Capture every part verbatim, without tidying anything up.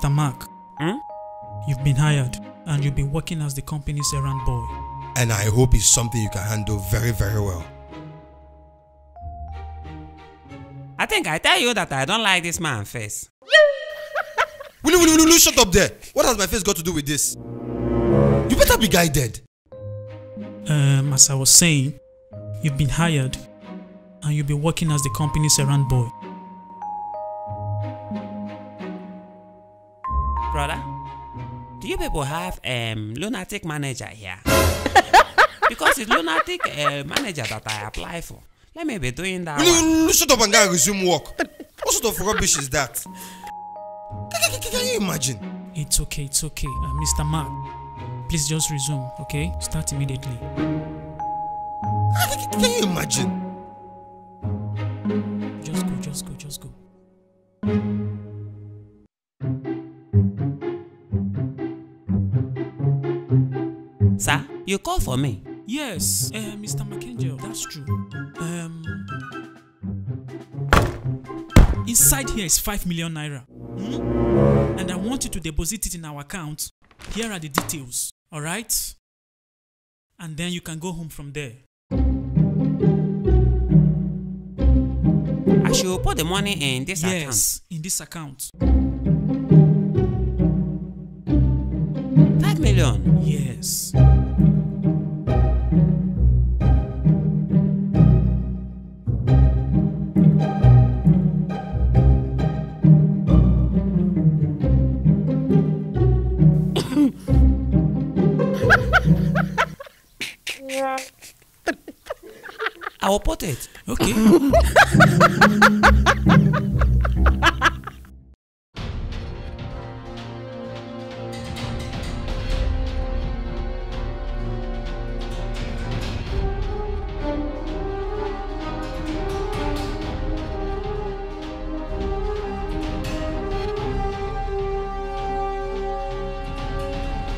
Mister Mark, hmm? You've been hired and you'll be working as the company's errand boy. And I hope it's something you can handle very, very well. I think I tell you that I don't like this man's face. Will you, will you, will you shut up there? What has my face got to do with this? You better be guided. Um, as I was saying, you've been hired and you'll be working as the company's errand boy. Brother, do you people have a um, lunatic manager here? Because it's lunatic uh, manager that I apply for. Let me be doing that. Will you shut up and go resume work? What sort of rubbish is that? Can you imagine? It's okay, it's okay. Uh, Mister Mark, please just resume, okay? Start immediately. Can you imagine? Just go, just go, just go. Sir, you called for me? Yes, uh, Mister Mark Angel, that's true. Um, inside here is five million naira. Hmm? And I want you to deposit it in our account. Here are the details, alright? And then you can go home from there. I should put the money in this account? Yes, in this account. five million? Yes. I will put it. Okay.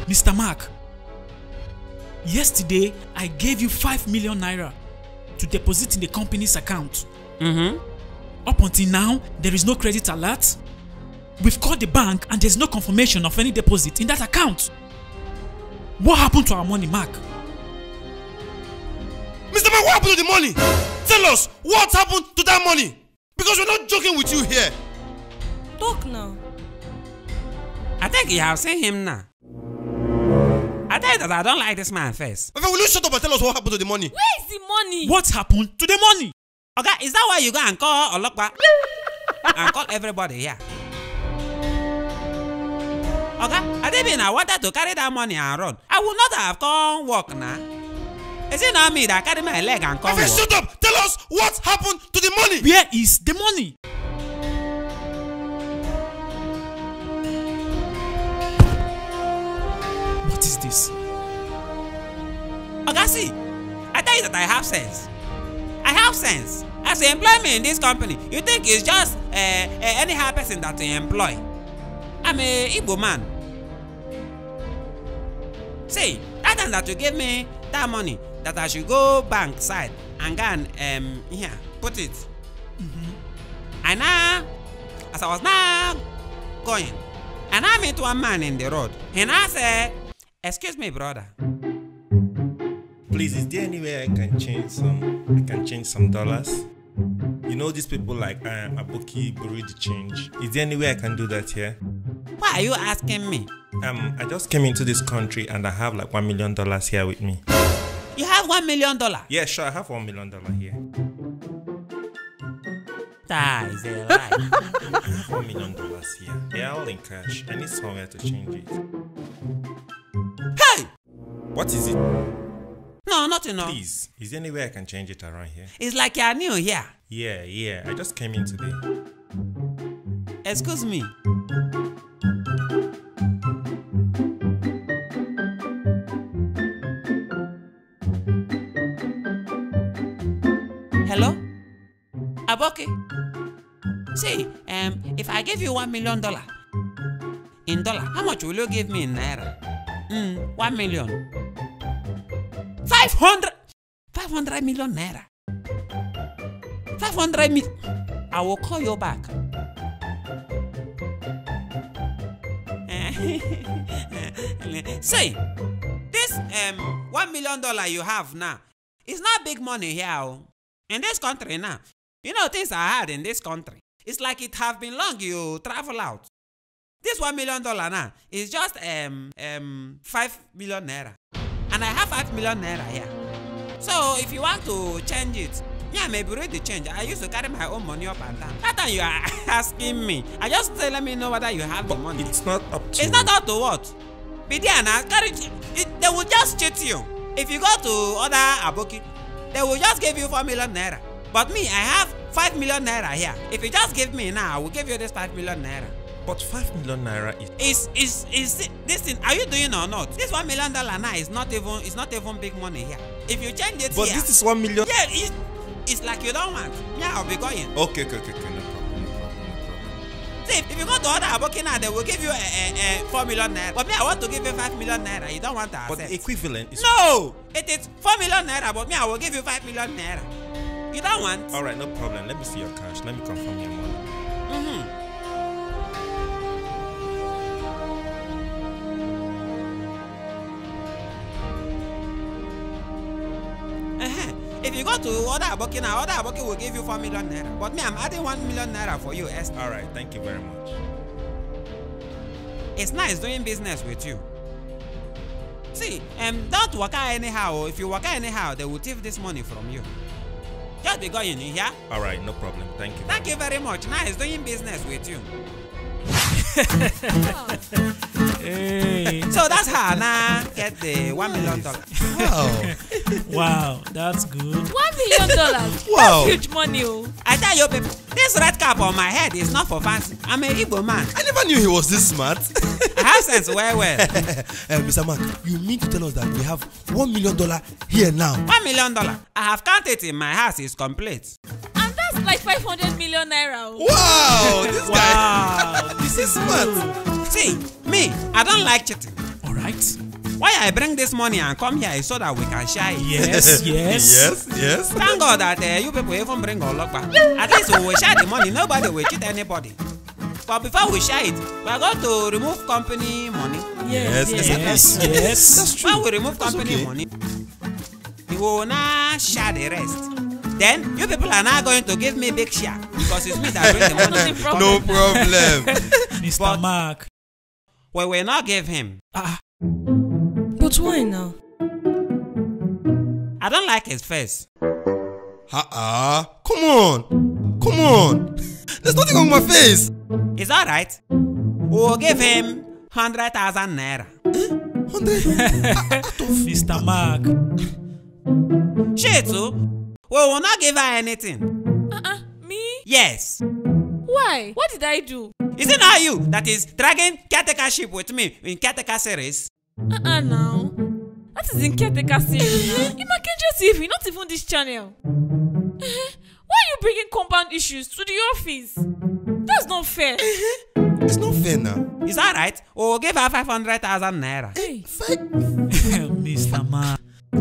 Mister Mark, yesterday I gave you five million naira. To deposit in the company's account. Mm-hmm. Up until now, there is no credit alert. We've called the bank and there's no confirmation of any deposit in that account. What happened to our money, Mark? Mister Mark, what happened to the money? Tell us, what happened to that money? Because we're not joking with you here. Talk now. I think you have seen him now. I tell you that I don't like this man's face. Will you shut up and tell us what happened to the money? Where is the money? What happened to the money? Okay, is that why you go and call Olokpa? And call everybody here. Okay, I didn't I wanted to carry that money and run. I would not have come walk now. Is it not me that carry my leg and come walk? Shut up! Tell us what happened to the money! Where is the money? What is this? Ogasi, I tell you that I have sense. I have sense. As you employ me in this company, you think it's just uh, uh, anyhow person that you employ. I'm a Igbo man. See, that time that you gave me that money, that I should go bank side and go and um, here, put it. Mm-hmm. And now, as I was now going, and I met one man in the road, and I said, excuse me, brother. Please, is there any way I can change some? I can change some dollars. You know these people like uh, Aboki borrowed the change. Is there any way I can do that here? Why are you asking me? Um, I just came into this country and I have like one million dollars here with me. You have one million dollar? Yeah, sure, I have one million dollar here. That is a lie. I have one million dollars here. They're all in cash. I need somewhere to change it. Hey! What is it? No, nothing. Please, is there any way I can change it around here? It's like you're new here. Yeah, yeah, I just came in today. Excuse me. Hello? Aboki? See, um, if I give you one million dollar in dollar, how much will you give me in naira? Mm, one million. Five hundred. Five hundred million naira. Five hundred mil. I will call you back. See, this um one million dollar you have now, it's not big money here. In this country now, you know things are hard in this country. It's like it have been long you travel out. This one million dollar now is just um um five million naira, and I have five million naira here. So if you want to change it, yeah, maybe read the change. I used to carry my own money up and down. That time you are asking me, I just say let me know whether you have but the money. It's not up to. It's not up to what? Bidiana, carry it, they will just cheat you. If you go to other aboki, they will just give you four million naira. But me, I have five million naira here. If you just give me now, I will give you this five million naira. But five million naira is is is is this thing? Are you doing or not? This one million dollar now is not even it's not even big money here. If you change it, but here, this is one million. Yeah, it's, it's like you don't want. Yeah, I'll be going. Okay, okay, okay, okay. No problem, no problem, no problem. See, if you go to other abokina, they will give you a, a, a four million naira. But me, I want to give you five million naira. You don't want that. But the equivalent is no. It is four million naira. But me, I will give you five million naira. You don't want. All right, no problem. Let me see your cash. Let me confirm your money. Mm-hmm. If you go to other aboki now, other aboki will give you four million naira. But me, I'm adding one million naira for you, Esther. All right, thank you very much. It's nice doing business with you. See, um, don't work out anyhow. If you work out anyhow, they will thief this money from you. Just be going in here. All right, no problem. Thank you. Thank you very much. Nice doing business with you. Hey. So that's how now get the one million dollars. Wow, wow, that's good. One million dollars. Wow, that's huge money. Oh. I tell you, people, this red cap on my head is not for fancy. I'm an Igbo man. I never knew he was this smart. I have sense, well, well. uh, Mister Mark, you mean to tell us that we have one million dollar here now? One million dollar. I have counted in my house. It's complete. And that's like five hundred million naira. Wow, this wow. guy. This is smart. See, me, I don't like cheating. All right. Why I bring this money and come here is so that we can share it. Yes, yes, yes, yes. Thank God that uh, you people even bring our luck back. At least we will share the money. Nobody will cheat anybody. But before we share it, we are going to remove company money. Yes, yes, yes. yes. yes. That's true. When we remove company okay. money, we will now share the rest. Then you people are not going to give me big share because it's me that brings the money. No problem, Mister But Mark. We will not give him. Ah. But why now? I don't like his face. Ha ah! -uh. Come on, come on. There's nothing on my face. It's all right. We'll give him hundred thousand naira. Hundred? Mister Mark. Shit, too. We will not give her anything. Uh-uh, me? Yes. Why? What did I do? Is it not you that is dragging caretakership with me in caretaker series? Uh-uh now. That is in caretaker series. In Mark Angel T V, not even this channel. Why are you bringing compound issues to the office? That's not fair. It's not fair now. Is that right? We will give her five hundred thousand naira. Hey, five? Mister Ma,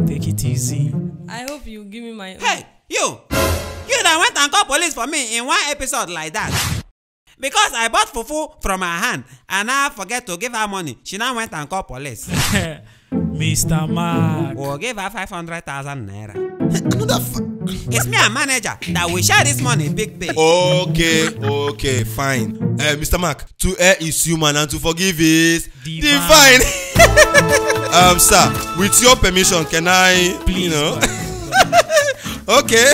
take it easy. I hope you give me my own. Hey, you! You that went and called police for me in one episode like that. Because I bought fufu from her hand and I forget to give her money. She now went and called police. Mister Mark. We'll give her five hundred thousand naira. It's me and manager that we share this money big pay. Okay, okay, fine. Uh, Mister Mark, to err is human and to forgive is divine. divine. Um, sir, with your permission, can I, Please, you know? Okay.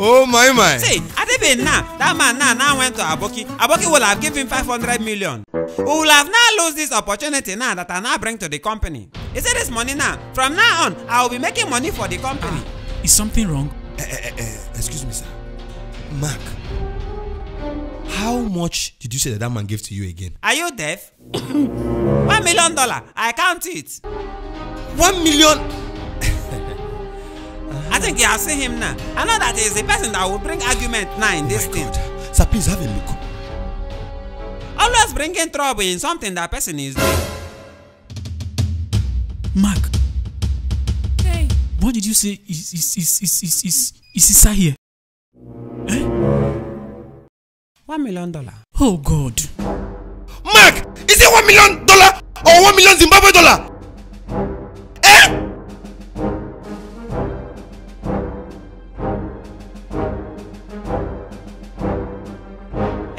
Oh my my. See, I think now that man now now went to aboki. Aboki will have given five hundred million. We will have now lost this opportunity now that I now bring to the company. You see this money now. From now on, I will be making money for the company. Uh, is something wrong? Uh, uh, uh, excuse me, sir. Mark, how much did you say that that man gave to you again? Are you deaf? One million dollar. I count it. One million. I think you have seen him now. I know that he is the person that will bring argument now in oh this thing. God. Sir, please have a look. Always bringing trouble in something that person is doing. Mark. Hey. What did you say? Is is is is is is is Issa here? Eh? One million dollar. Oh God. Mark, is it one million dollar or one million Zimbabwe dollar? Eh?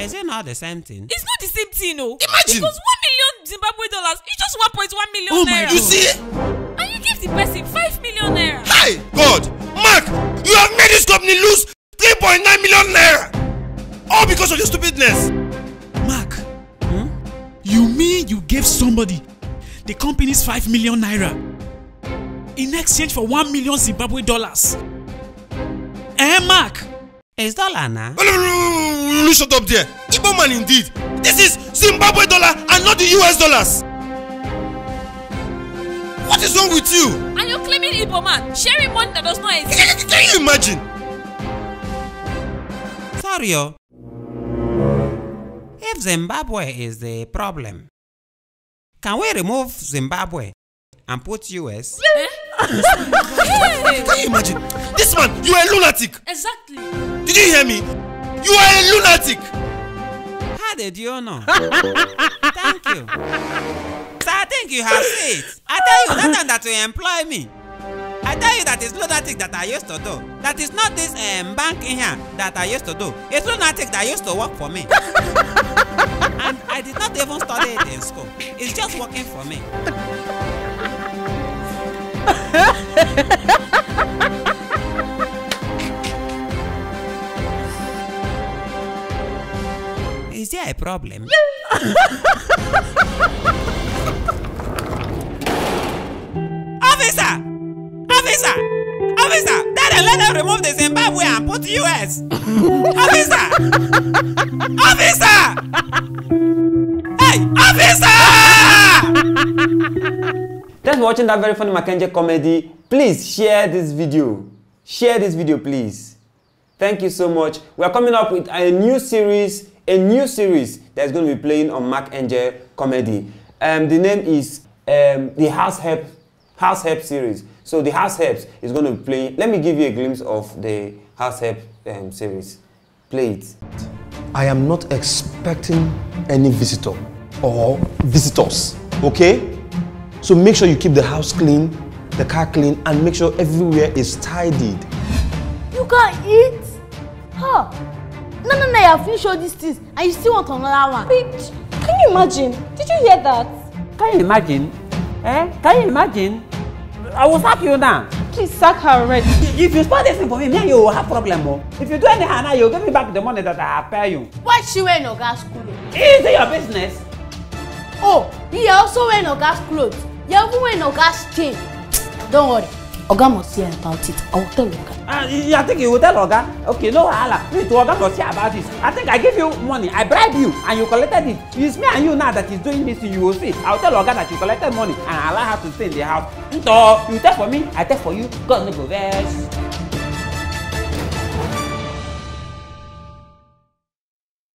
Is it not the same thing? It's not the same thing, no. Imagine! Because one million Zimbabwe dollars is just one point one million oh naira. You see? And you give the person five million naira. Hi! God! Mark! You have made this company lose three point nine million naira! All because of your stupidness! Mark! Hmm? You mean you gave somebody the company's five million naira in exchange for one million Zimbabwe dollars? Eh, Mark? It's dollar now. Shut up there. Igbo man indeed. This is Zimbabwe dollar and not the U S dollars. What is wrong with you? And you're claiming Igbo man, sharing money that does not exist. Can you imagine? Sorry, oh. If Zimbabwe is the problem, can we remove Zimbabwe and put U S? Eh? Can you imagine? This man, you are a lunatic. Exactly. Did you hear me? You are a lunatic. How did you know? Thank you. So I think you have said. I tell you that time that you employ me. I tell you that it's lunatic that I used to do. That is not this um, bank in here that I used to do. It's lunatic that used to work for me. And I did not even study it in school. It's just working for me. Is there a problem? Officer! Officer! Officer! Daddy, let them remove the Zimbabwe and put U S! Officer! Officer! Hey! Officer! Thanks for watching that very funny Mark Angel comedy. Please share this video. Share this video, please. Thank you so much. We are coming up with a new series. A new series that's going to be playing on Mark Angel Comedy. Um, the name is um, the House Help, House Help series. So the House Help is going to be playing. Let me give you a glimpse of the House Help um, series. Play it. I am not expecting any visitor or visitors, okay? So make sure you keep the house clean, the car clean, and make sure everywhere is tidied. You can't eat? Huh? No, no, no, you have finished all these things and you still want another one. Wait, can you imagine? Did you hear that? Can you imagine? Eh? Can you imagine? I will sack you now. Please sack her already. If you spoil this thing for me, then you will have problem. More. If you do anyhow now, you will give me back the money that I have paid you. Why is she wearing Oga's clothes? It is your business. Oh, you are also wearing Oga's clothes. You are even wearing Oga's thing. Don't worry. Oga must hear about it. I will tell Oga. Uh, you, I think you will tell Oga? Okay, no Allah. Me to Oga must hear about this. I think I gave you money. I bribed you and you collected it. It's me and you now that is doing this. You will see. I will tell Oga that you collected money and allow her to stay in the house. So, you take for me, I take for you. God no go vex.